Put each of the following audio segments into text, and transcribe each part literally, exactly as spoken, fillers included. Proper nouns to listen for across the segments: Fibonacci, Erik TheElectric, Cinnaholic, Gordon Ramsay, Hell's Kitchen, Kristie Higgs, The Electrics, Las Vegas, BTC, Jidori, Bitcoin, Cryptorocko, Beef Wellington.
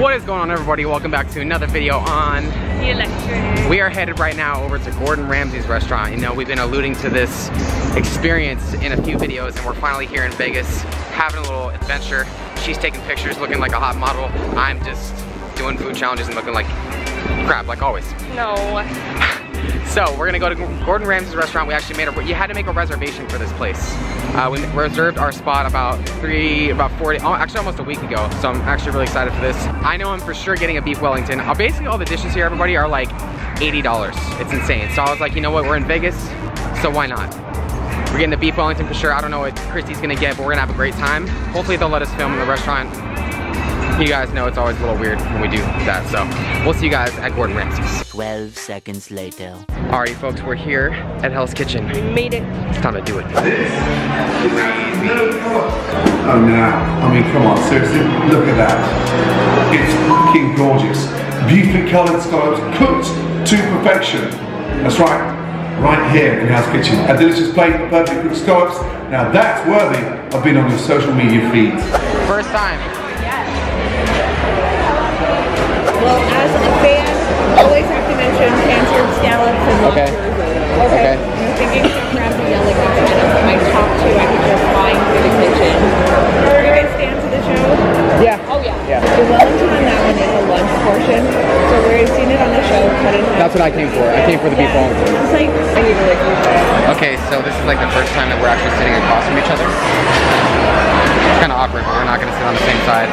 What is going on, everybody? Welcome back to another video on The Electrics. We are headed right now over to Gordon Ramsay's restaurant. You know, we've been alluding to this experience in a few videos, and we're finally here in Vegas having a little adventure. She's taking pictures looking like a hot model. I'm just doing food challenges and looking like crap, like always. No. So we're gonna go to Gordon Ramsay's restaurant. We actually made a, you had to make a reservation for this place. Uh, we reserved our spot about three, about four, oh, actually almost a week ago. So I'm actually really excited for this. I know I'm for sure getting a Beef Wellington. Uh, basically all the dishes here, everybody, are like eighty dollars. It's insane. So I was like, you know what, we're in Vegas, so why not? We're getting the Beef Wellington for sure. I don't know what Kristie's gonna get, but we're gonna have a great time. Hopefully they'll let us film in the restaurant. You guys know it's always a little weird when we do that, so we'll see you guys at Gordon Ramsay's. twelve seconds later. Alrighty, folks, we're here at Hell's Kitchen. We made it. It's time to do it. This is crazy. Oh no, I mean, come on, seriously, look at that. It's fucking gorgeous. Beautifully colored scallops, cooked to perfection. That's right, right here in Hell's Kitchen. A delicious plate of perfectly cooked scallops. Now that's worthy of being on your social media feeds. First time. Well, as a fan, always have to mention cancer, scallops, and okay. Okay. Okay. I'm thinking some crabby yelling at me. That's my top two. I could just find through the kitchen. Are you guys fans of the show? Yeah. Oh yeah. Yeah. The Wellington on that one is a lunch portion, so we've seen it on the show. Cut it. That's what I came for. I came for the yeah. beef Wellington. I was like, I need to like eat that. Okay, so this is like the first time that we're actually sitting across from each other. It's kind of awkward, but we're not going to sit on the same side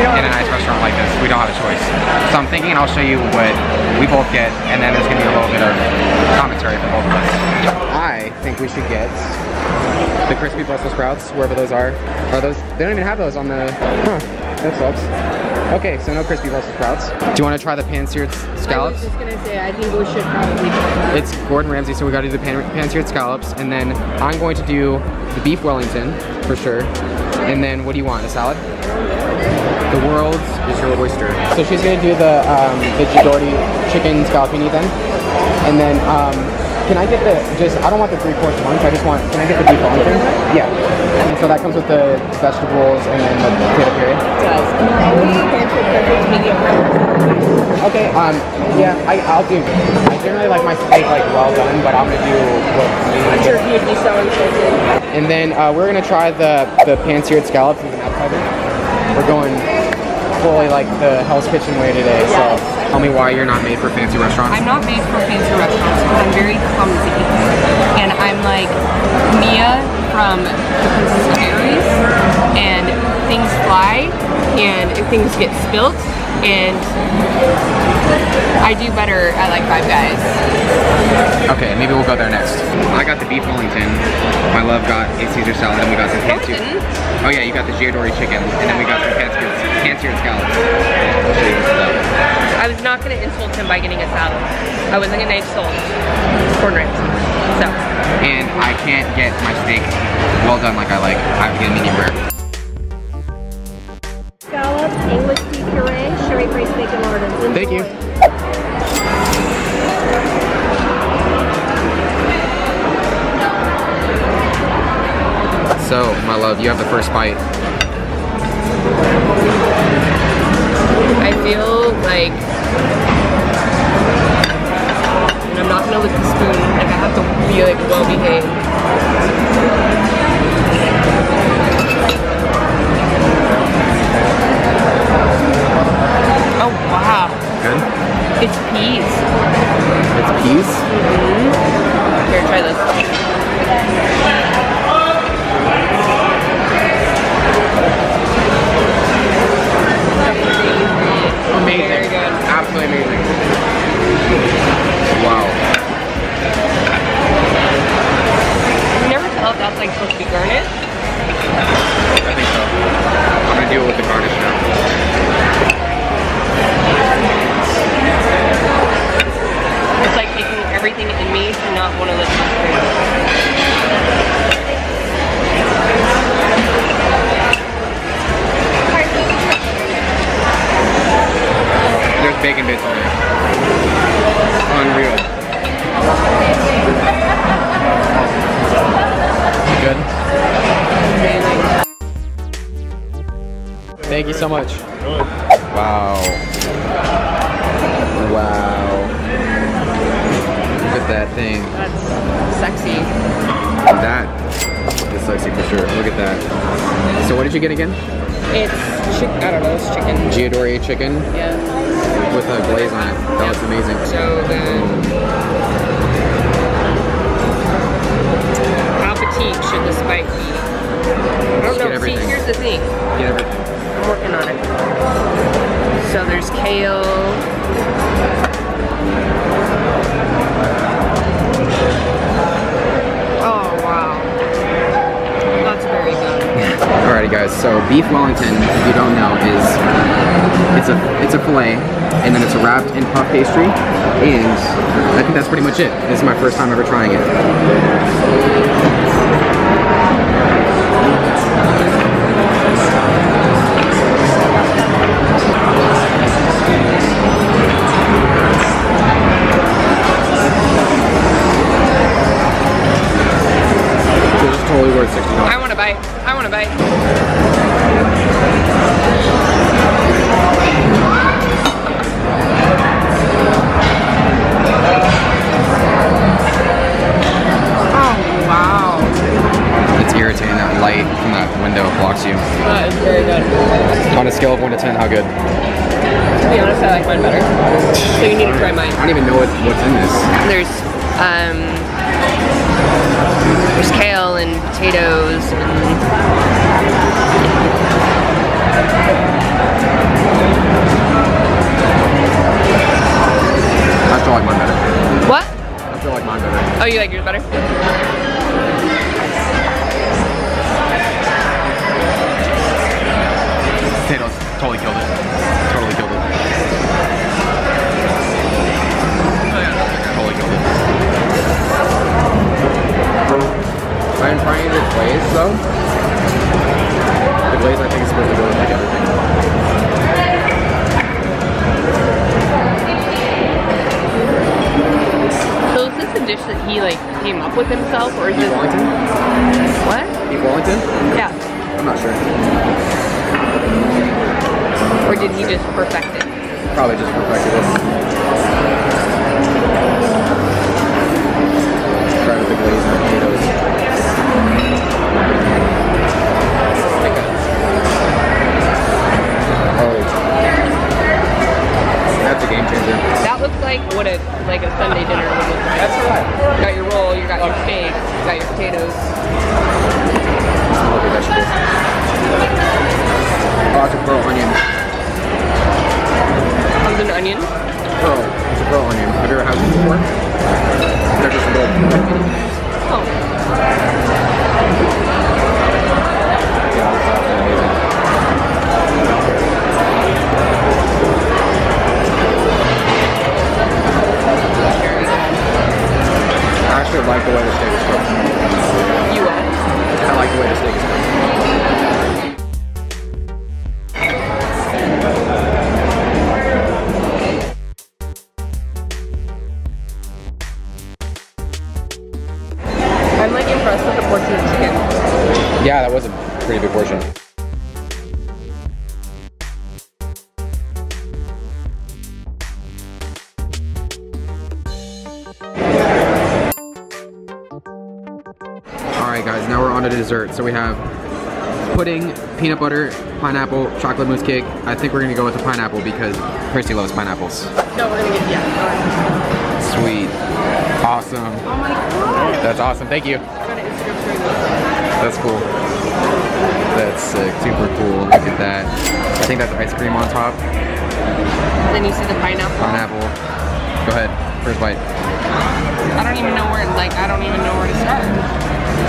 in a nice restaurant like this. We don't have a choice. So I'm thinking I'll show you what we both get, and then there's going to be a little bit of commentary for both of us. I think we should get the crispy Brussels sprouts, wherever those are. Are those? They don't even have those on the... Huh, that sucks. Okay, so no crispy Brussels sprouts. Do you want to try the pan-seared scallops? I was just going to say, I think we should probably try it. It's Gordon Ramsay, so we got to do the pan-seared scallops, and then I'm going to do the beef Wellington, for sure. And then, what do you want? A salad? The world's is your oyster. So she's gonna do the um, the Jidori chicken scallopini then, and then um, can I get the just? I don't want the three course ones. I just want. Can I get the beef Wellington? Yeah. And so that comes with the vegetables and then the potato puree. It does. Okay. Um. Yeah. I I'll do. I generally like my steak like well done, but I'm gonna do what I'm sure he would be so interested. And then uh, we're gonna try the, the pan-seared scallops with an appetizer. We're going fully like the Hell's Kitchen way today, so. Tell me why you're not made for fancy restaurants. I'm not made for fancy restaurants because I'm very clumsy. And I'm like Mia from The Princess Diaries, and things fly, and things get spilt, and I do better at like Five Guys. Okay, maybe we'll go there next. I got the beef Wellington. My love got a Caesar salad, and we got some pan-seared. Oh yeah, you got the Jidori chicken, and then we got some pan-seared scallops. I was not gonna insult him by getting a salad. I wasn't gonna insult Gordon Ramsay. So. And I can't get my steak well done like I like. I have to get a medium rare. Scallops, English pea puree, sherry braised bacon larder. Thank you. So, my love, you have the first bite. I feel like, and I'm not gonna lick the spoon, like I have to be like well behaved. Oh wow. Good? It's peas. It's peas? Mm-hmm. Here, try this. Amazing. Very good. Absolutely amazing. Wow. You never tell if that's like supposed to be garnish? I think so. I'm gonna deal with the garnish now. It's like taking everything in me to not want to let you through. There's bacon bits in there. Unreal. Good? Amazing. Thank you so much. Wow. Wow. Look at that thing. That's sexy. That is sexy for sure. Look at that. So what did you get again? It's chicken. I don't know. It's chicken. Jidori chicken? Yeah. With a glaze on it. That yeah. looks amazing. So good. How petite should the spike be? I don't know. See, here's the thing. Get everything. I'm working on it. So there's kale. Oh wow, that's very good. Alrighty guys, so beef Wellington, if you don't know, is it's a it's a fillet, and then it's wrapped in puff pastry, and I think that's pretty much it. This is my first time ever trying it. I want to bite. I want to bite. Oh, wow. It's irritating that light from that window blocks you. That is very good. On a scale of one to ten, how good? To be honest, I like mine better. So you need to try mine. I don't even know what, what's in this. There's, um... There's kale and potatoes and... I still like mine better. What? I still like mine better. Oh, you like yours better? Potatoes totally killed it. Totally killed it. Oh yeah, totally killed it. I'm trying the glaze though. The glaze I think is supposed to go with like everything. So is this a dish that he like came up with himself, or is this Wellington? What? Beef Wellington? Yeah. I'm not sure. Or did he just perfect it? Probably just perfected it. Try with the glaze and the potatoes. That's a game changer. That looks like what a like a Sunday dinner would look like. That's right. You got your roll, you got your steak, you got your potatoes. Look at vegetables. Oh, it's a pearl onion. Comes an onion? Pearl. It's a pearl onion. Have you ever had this before? They're just little. Oh. I actually like the way the steak is cooked. You what? I like the way the steak is cooked. I'm like impressed with the portion of chicken. Yeah, that was a pretty big portion. Dessert. So we have pudding, peanut butter, pineapple, chocolate mousse cake. I think we're gonna go with the pineapple because Kristie loves pineapples. No, we're gonna get yeah. Sweet. Awesome. Oh my god. That's awesome. Thank you. That's cool. That's sick. Super cool. Look at that. I think that's ice cream on top. And then you see the pineapple. Pineapple. Go ahead. First bite. I don't even know where. Like I don't even know where to start. Good.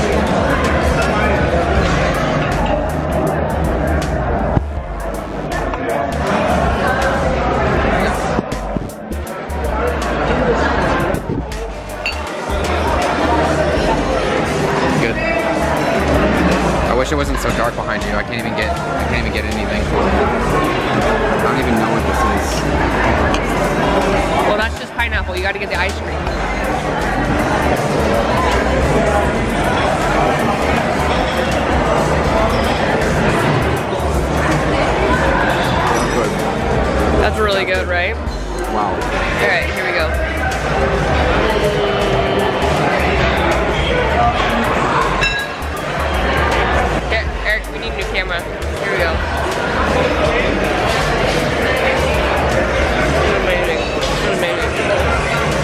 I wish it wasn't so dark behind you. I can't even get I can't even get anything. I don't even know what this is. Well, that's just pineapple. You got to get the ice cream. Good. really good, right? Wow. All right, here we go. Here, Eric, we need a new camera. Here we go. Amazing. Amazing.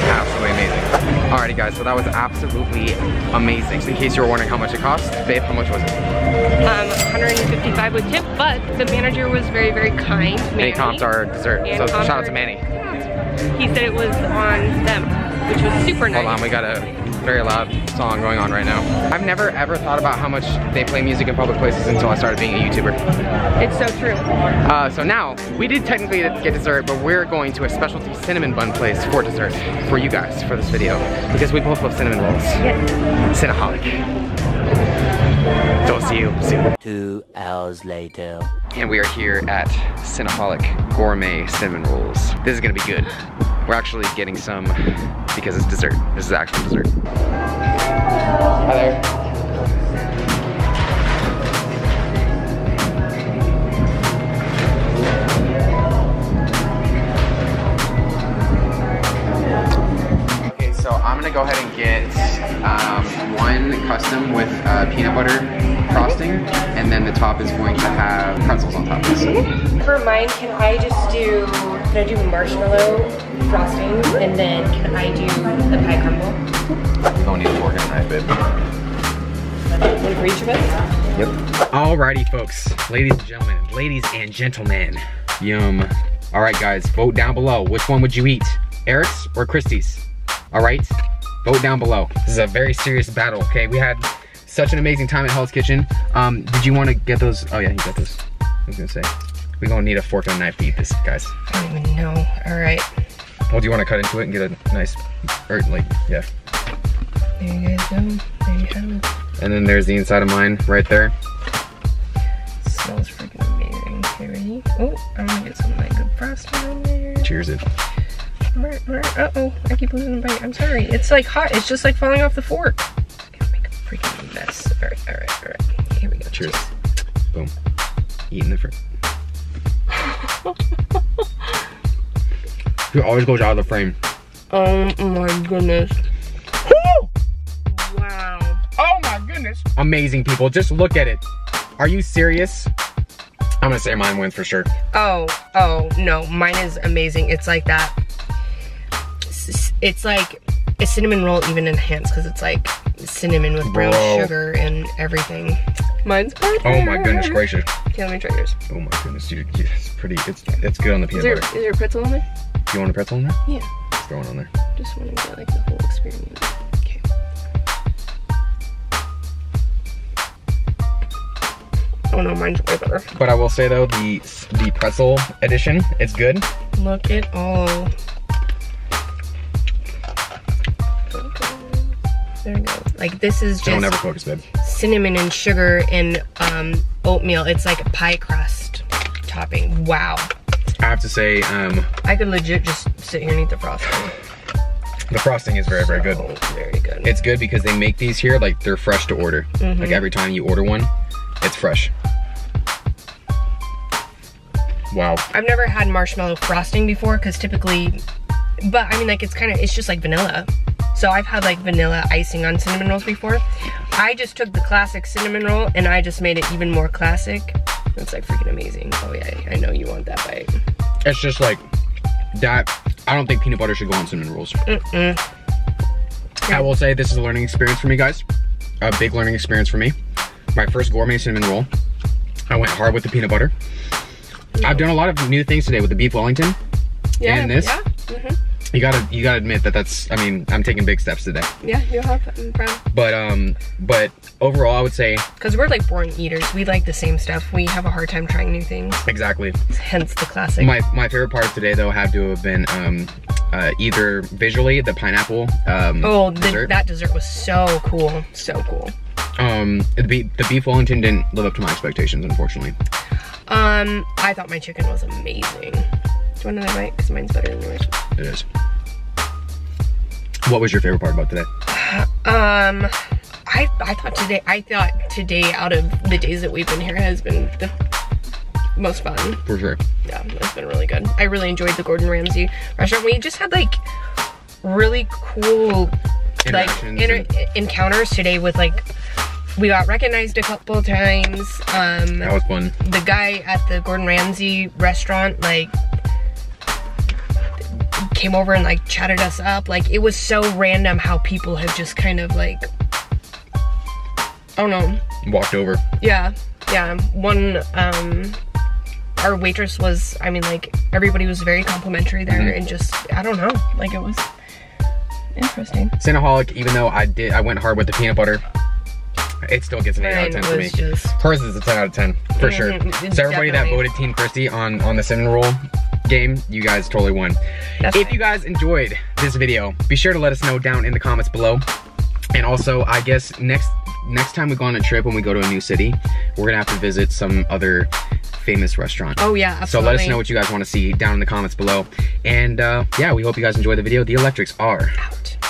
Absolutely amazing. Alrighty, guys, so that was absolutely amazing. Just in case you were wondering how much it cost, babe, how much was it? Um, one hundred fifty-five with tip, but the manager was very, very kind. Manny comped our dessert, so shout out to Manny. He said it was on them, which was super nice. Hold on, we got a very loud song going on right now. I've never ever thought about how much they play music in public places until I started being a YouTuber. It's so true. Uh, so now, we did technically get dessert, but we're going to a specialty cinnamon bun place for dessert for you guys for this video, because we both love cinnamon rolls. Yes. Cinnaholic. So I'll see you soon. Two hours later. And we are here at Cinnaholic Gourmet Cinnamon Rolls. This is gonna be good. We're actually getting some because it's dessert. This is actual dessert. Hi there. Okay, so I'm gonna go ahead and get um, one custom with uh, peanut butter frosting, and then the top is going to have pretzels on top of this. For mine, can I just do, can I do marshmallow frosting, and then can I do the pie crumble? Don't need a fork and knife, babe. One for each of us? Yep. Alrighty, folks, ladies and gentlemen, ladies and gentlemen, yum. Alright, guys, vote down below. Which one would you eat, Eric's or Kristie's? Alright, vote down below. This is a very serious battle, okay? We had such an amazing time at Hell's Kitchen. Um, did you want to get those? Oh yeah, you got those. I was gonna say, we're gonna need a fork and a knife to eat this, guys. I don't even know. All right. Well, do you want to cut into it and get a nice, or like, yeah. There you guys go. There you have it. And then there's the inside of mine right there. It smells freaking amazing. Okay, ready? Oh, I'm gonna get some of that good frosting on there. Cheers it. Uh oh, I keep losing the bite. I'm sorry. It's like hot. It's just like falling off the fork. Freaking mess. All right, all right, all right. Here we go. Cheers. Cheers. Boom. Eating the fruit. It always goes out of the frame. Oh my goodness. Woo! Wow. Oh my goodness. Amazing, people. Just look at it. Are you serious? I'm gonna say mine wins for sure. Oh, oh no. Mine is amazing. It's like that. It's like a cinnamon roll even enhanced because it's like cinnamon with brown Whoa. sugar and everything. Mine's right there. Oh my goodness gracious. Okay, let me try yours. Oh my goodness, dude. Yeah, it's pretty, it's it's good on the peanut butter. Is there a pretzel on there? You want a pretzel on there? Yeah. It's going on there. Just want to get like the whole experience. Okay. Oh no, mine's way better. But I will say though, the, the pretzel edition, it's good. Look at all. There we go. Like this is just never focus, babe. Cinnamon and sugar and um, oatmeal. It's like a pie crust topping. Wow. I have to say, um, I could legit just sit here and eat the frosting. The frosting is very, very so good. Very good. It's good because they make these here like they're fresh to order. Mm-hmm. Like every time you order one, it's fresh. Wow. I've never had marshmallow frosting before because typically, but I mean, like it's kind of it's just like vanilla. So I've had like vanilla icing on cinnamon rolls before. I just took the classic cinnamon roll and I just made it even more classic. It's like freaking amazing. Oh yeah, I know you want that bite. It's just like that. I don't think peanut butter should go on cinnamon rolls. Mm-mm. I will say this is a learning experience for me, guys. A big learning experience for me. My first gourmet cinnamon roll. I went hard with the peanut butter. No. I've done a lot of new things today with the beef Wellington. Yeah, and this. Yeah. Mm-hmm. You gotta, you gotta admit that that's, I mean, I'm taking big steps today. Yeah, you'll have that, I'm proud. But, um, but overall I would say. Cause we're like born eaters. We like the same stuff. We have a hard time trying new things. Exactly. Hence the classic. My, my favorite part of today though had to have been um, uh, either visually, the pineapple um, Oh, the, dessert. That dessert was so cool. So cool. Um, the, the beef Wellington didn't live up to my expectations, unfortunately. Um, I thought my chicken was amazing. Do you want another bite? Cause mine's better than yours. It is. What was your favorite part about today? Um, I I thought today I thought today out of the days that we've been here has been the most fun. For sure. Yeah, it's been really good. I really enjoyed the Gordon Ramsay restaurant. We just had like really cool like inter encounters today with like, we got recognized a couple times. Um, that was fun. The guy at the Gordon Ramsay restaurant like came over and like chatted us up. Like it was so random how people have just kind of like, I don't know. Walked over. Yeah, yeah. One, um, our waitress was, I mean like everybody was very complimentary there, mm-hmm. and just, I don't know, like it was interesting. Cinnaholic, even though I did, I went hard with the peanut butter, it still gets an eight out of ten for me. Just... Hers is a ten out of ten, for sure. So everybody that voted Team Kristie on, on the cinnamon roll game, you guys totally won. That's if right. you guys enjoyed this video, be sure to let us know down in the comments below. And also, I guess next next time we go on a trip, when we go to a new city, we're gonna have to visit some other famous restaurant. Oh yeah, absolutely. So let us know what you guys wanna see down in the comments below. And uh, yeah, we hope you guys enjoy the video. The Electrics are out.